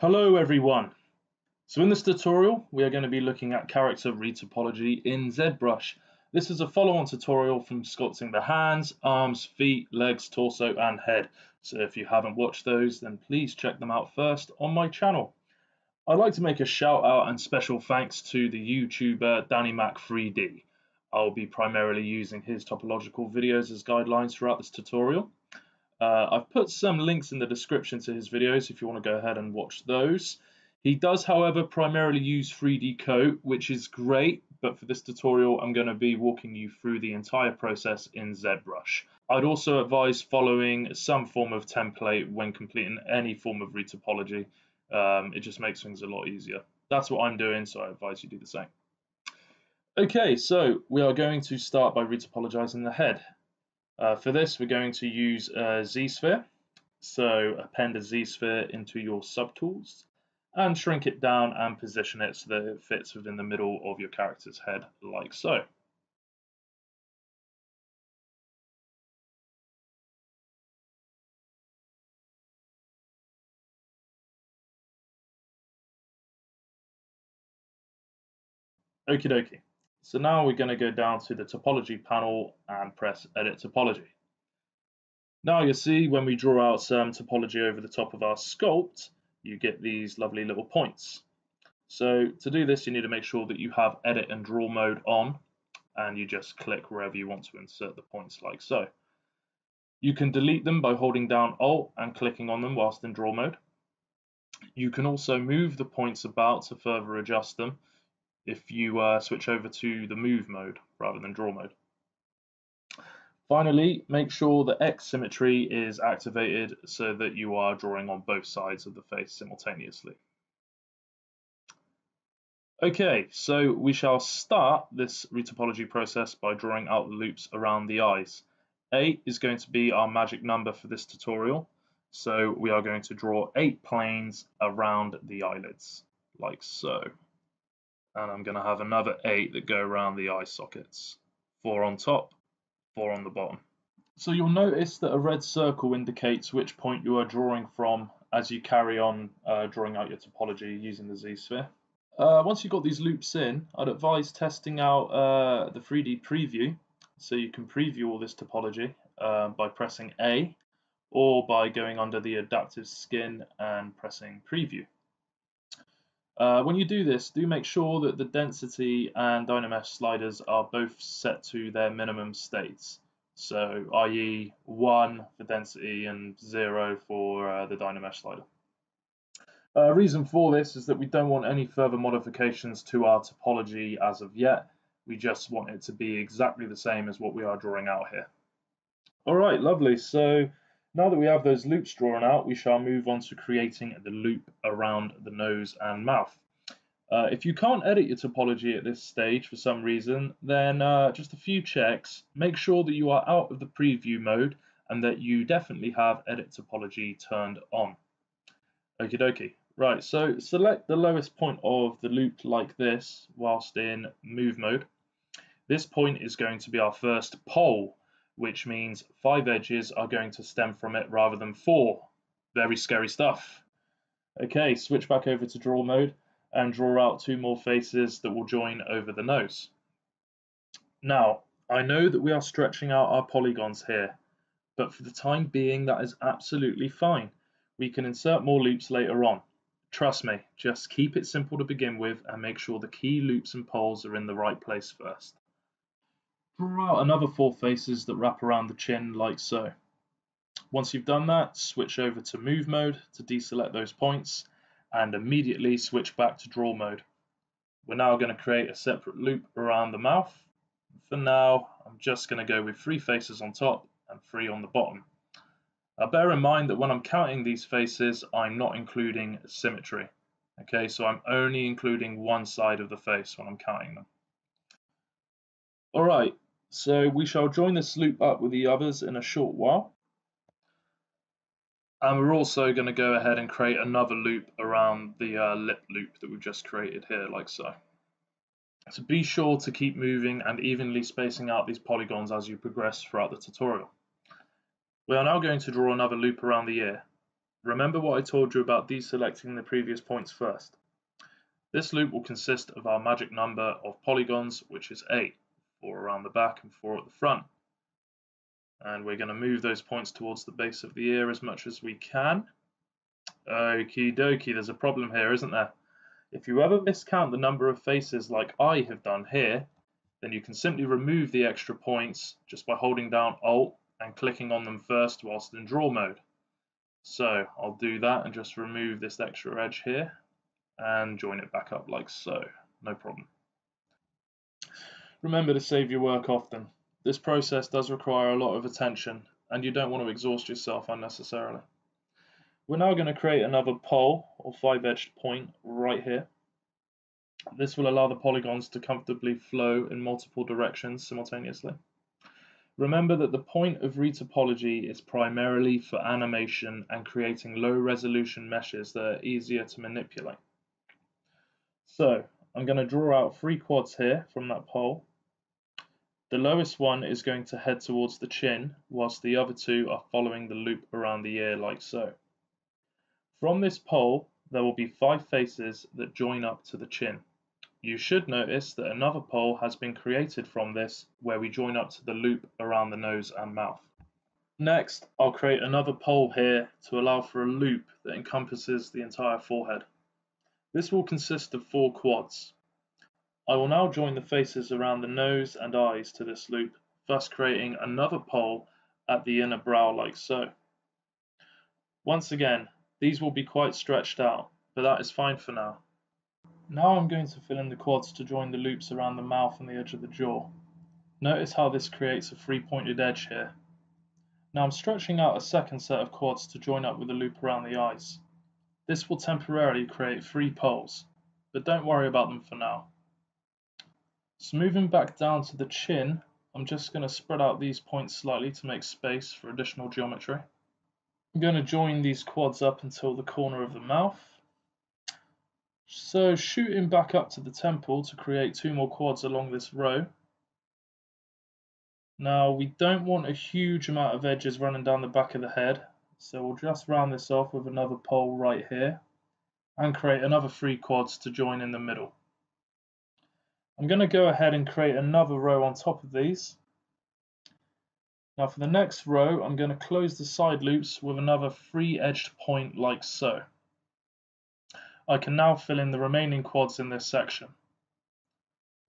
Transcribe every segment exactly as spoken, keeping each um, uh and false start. Hello everyone! So in this tutorial we are going to be looking at character retopology in ZBrush. This is a follow-on tutorial from sculpting the hands, arms, feet, legs, torso and head. So if you haven't watched those then please check them out first on my channel. I'd like to make a shout out and special thanks to the YouTuber DannyMac three D. I'll be primarily using his topological videos as guidelines throughout this tutorial. Uh, I've put some links in the description to his videos if you want to go ahead and watch those. He does, however, primarily use three D Coat, which is great, but for this tutorial I'm going to be walking you through the entire process in ZBrush. I'd also advise following some form of template when completing any form of retopology. Um, it just makes things a lot easier. That's what I'm doing, so I advise you do the same. Okay, so we are going to start by retopologizing the head. Uh, for this, we're going to use a Z-Sphere. So append a Z-Sphere into your subtools and shrink it down and position it so that it fits within the middle of your character's head, like so. Okie dokie. So now we're going to go down to the topology panel and press edit topology. Now you see when we draw out some topology over the top of our sculpt, you get these lovely little points. So to do this, you need to make sure that you have edit and draw mode on, and you just click wherever you want to insert the points like so. You can delete them by holding down Alt and clicking on them whilst in draw mode. You can also move the points about to further adjust them if you uh, switch over to the move mode rather than draw mode. Finally, make sure the X symmetry is activated so that you are drawing on both sides of the face simultaneously. Okay, so we shall start this retopology process by drawing out loops around the eyes. Eight is going to be our magic number for this tutorial, so we are going to draw eight planes around the eyelids, like so. And I'm going to have another eight that go around the eye sockets. Four on top, four on the bottom. So you'll notice that a red circle indicates which point you are drawing from as you carry on uh, drawing out your topology using the Z-Sphere. Uh, once you've got these loops in, I'd advise testing out uh, the three D preview. So you can preview all this topology uh, by pressing A or by going under the Adaptive Skin and pressing Preview. Uh, when you do this, do make sure that the density and DynaMesh sliders are both set to their minimum states. So, that is one for density and zero for uh, the DynaMesh slider. Uh, reason for this is that we don't want any further modifications to our topology as of yet. We just want it to be exactly the same as what we are drawing out here. Alright, lovely. So, now that we have those loops drawn out, we shall move on to creating the loop around the nose and mouth. Uh, if you can't edit your topology at this stage for some reason, then uh, just a few checks. Make sure that you are out of the preview mode and that you definitely have edit topology turned on. Okie dokie. Right, so select the lowest point of the loop like this whilst in move mode. This point is going to be our first pole, which means five edges are going to stem from it rather than four. Very scary stuff. Okay, switch back over to draw mode and draw out two more faces that will join over the nose. Now, I know that we are stretching out our polygons here, but for the time being that is absolutely fine. We can insert more loops later on. Trust me, just keep it simple to begin with and make sure the key loops and poles are in the right place first. Draw out another four faces that wrap around the chin like so. Once you've done that, switch over to move mode to deselect those points and immediately switch back to draw mode. We're now going to create a separate loop around the mouth. For now, I'm just going to go with three faces on top and three on the bottom. Now bear in mind that when I'm counting these faces, I'm not including symmetry. Okay, so I'm only including one side of the face when I'm counting them. Alright, so we shall join this loop up with the others in a short while. And we're also going to go ahead and create another loop around the uh, lip loop that we've just created here, like so. So be sure to keep moving and evenly spacing out these polygons as you progress throughout the tutorial. We are now going to draw another loop around the ear. Remember what I told you about deselecting the previous points first. This loop will consist of our magic number of polygons, which is eight, four around the back and four at the front. And we're going to move those points towards the base of the ear as much as we can. Okie dokie, there's a problem here, isn't there? If you ever miscount the number of faces like I have done here, then you can simply remove the extra points just by holding down Alt and clicking on them first whilst in draw mode. So I'll do that and just remove this extra edge here and join it back up like so, no problem. Remember to save your work often. This process does require a lot of attention and you don't want to exhaust yourself unnecessarily. We're now going to create another pole or five-edged point right here. This will allow the polygons to comfortably flow in multiple directions simultaneously. Remember that the point of retopology is primarily for animation and creating low-resolution meshes that are easier to manipulate. So I'm going to draw out three quads here from that pole. The lowest one is going to head towards the chin, whilst the other two are following the loop around the ear like so. From this pole, there will be five faces that join up to the chin. You should notice that another pole has been created from this, where we join up to the loop around the nose and mouth. Next, I'll create another pole here to allow for a loop that encompasses the entire forehead. This will consist of four quads. I will now join the faces around the nose and eyes to this loop, thus creating another pole at the inner brow like so. Once again, these will be quite stretched out, but that is fine for now. Now I'm going to fill in the quads to join the loops around the mouth and the edge of the jaw. Notice how this creates a three-pointed edge here. Now I'm stretching out a second set of quads to join up with a loop around the eyes. This will temporarily create three poles, but don't worry about them for now. So moving back down to the chin, I'm just going to spread out these points slightly to make space for additional geometry. I'm going to join these quads up until the corner of the mouth. So shooting back up to the temple to create two more quads along this row. Now we don't want a huge amount of edges running down the back of the head, so we'll just round this off with another pole right here and create another three quads to join in the middle. I'm going to go ahead and create another row on top of these. Now for the next row, I'm going to close the side loops with another three-edged point like so. I can now fill in the remaining quads in this section.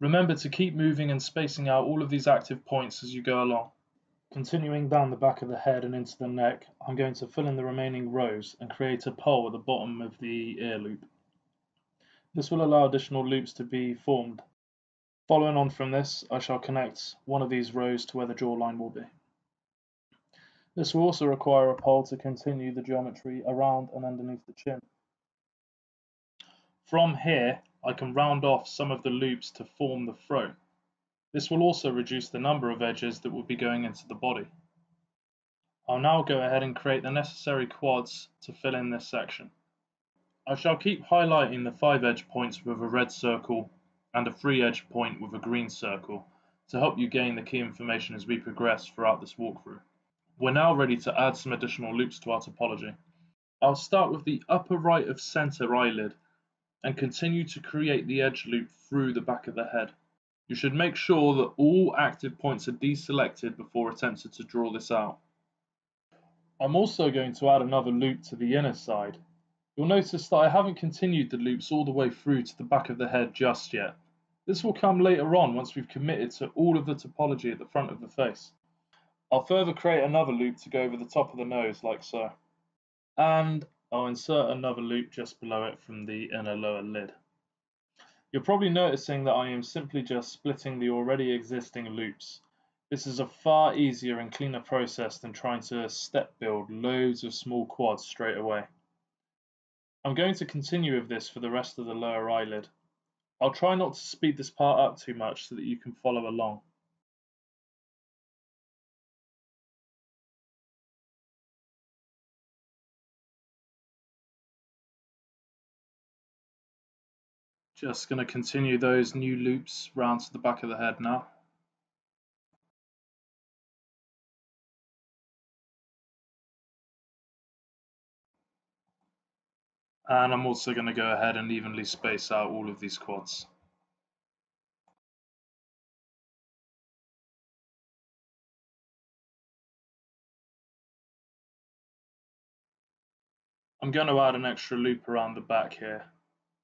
Remember to keep moving and spacing out all of these active points as you go along. Continuing down the back of the head and into the neck, I'm going to fill in the remaining rows and create a pole at the bottom of the ear loop. This will allow additional loops to be formed. Following on from this, I shall connect one of these rows to where the jawline will be. This will also require a pole to continue the geometry around and underneath the chin. From here, I can round off some of the loops to form the throat. This will also reduce the number of edges that will be going into the body. I'll now go ahead and create the necessary quads to fill in this section. I shall keep highlighting the five edge points with a red circle and a three edge point with a green circle to help you gain the key information as we progress throughout this walkthrough. We're now ready to add some additional loops to our topology. I'll start with the upper right of center eyelid and continue to create the edge loop through the back of the head. You should make sure that all active points are deselected before attempting to draw this out. I'm also going to add another loop to the inner side. You'll notice that I haven't continued the loops all the way through to the back of the head just yet. This will come later on once we've committed to all of the topology at the front of the face. I'll further create another loop to go over the top of the nose like so. And I'll insert another loop just below it from the inner lower lid. You're probably noticing that I am simply just splitting the already existing loops. This is a far easier and cleaner process than trying to step build loads of small quads straight away. I'm going to continue with this for the rest of the lower eyelid. I'll try not to speed this part up too much so that you can follow along. Just going to continue those new loops round to the back of the head now. And I'm also going to go ahead and evenly space out all of these quads. I'm going to add an extra loop around the back here.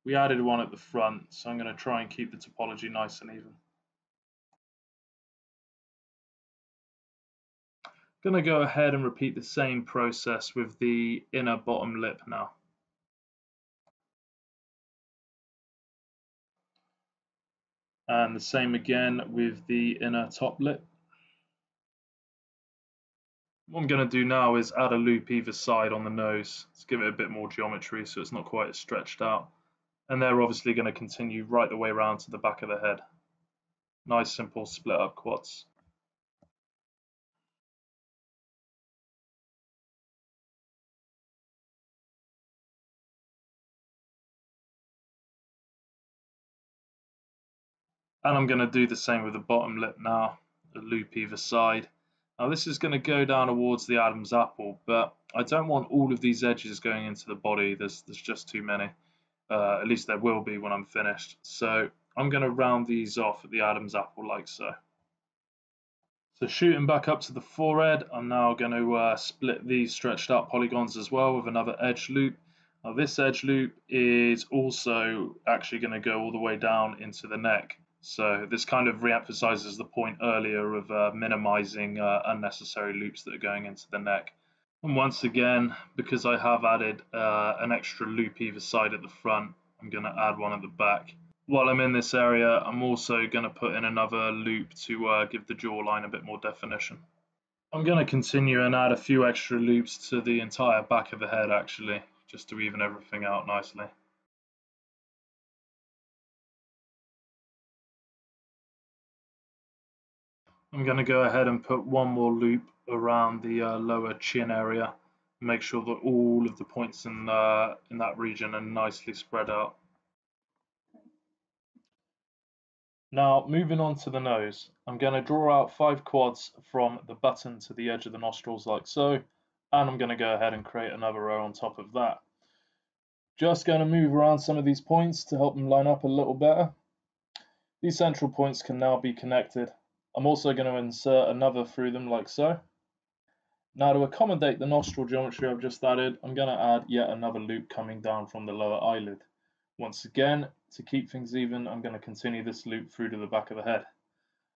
We added one at the front, so I'm going to try and keep the topology nice and even. I'm going to go ahead and repeat the same process with the inner bottom lip now. And the same again with the inner top lip. What I'm going to do now is add a loop either side on the nose. Let's give it a bit more geometry so it's not quite as stretched out. And they're obviously going to continue right the way around to the back of the head. Nice simple split up quads. And I'm going to do the same with the bottom lip now, a loop either side. Now this is going to go down towards the Adam's apple, but I don't want all of these edges going into the body. There's, there's just too many. Uh, at least there will be when I'm finished. So I'm going to round these off at the Adam's apple like so. So shooting back up to the forehead, I'm now going to uh, split these stretched out polygons as well with another edge loop. Now this edge loop is also actually going to go all the way down into the neck. So this kind of re-emphasizes the point earlier of uh, minimizing uh, unnecessary loops that are going into the neck. And once again, because I have added uh, an extra loop either side at the front, I'm going to add one at the back. While I'm in this area, I'm also going to put in another loop to uh, give the jawline a bit more definition. I'm going to continue and add a few extra loops to the entire back of the head actually, just to even everything out nicely. I'm going to go ahead and put one more loop around the uh, lower chin area, make sure that all of the points in, uh, in that region are nicely spread out. Now moving on to the nose, I'm going to draw out five quads from the button to the edge of the nostrils like so, and I'm going to go ahead and create another row on top of that. Just going to move around some of these points to help them line up a little better. These central points can now be connected. I'm also going to insert another through them like so. Now to accommodate the nostril geometry I've just added, I'm going to add yet another loop coming down from the lower eyelid. Once again, to keep things even, I'm going to continue this loop through to the back of the head.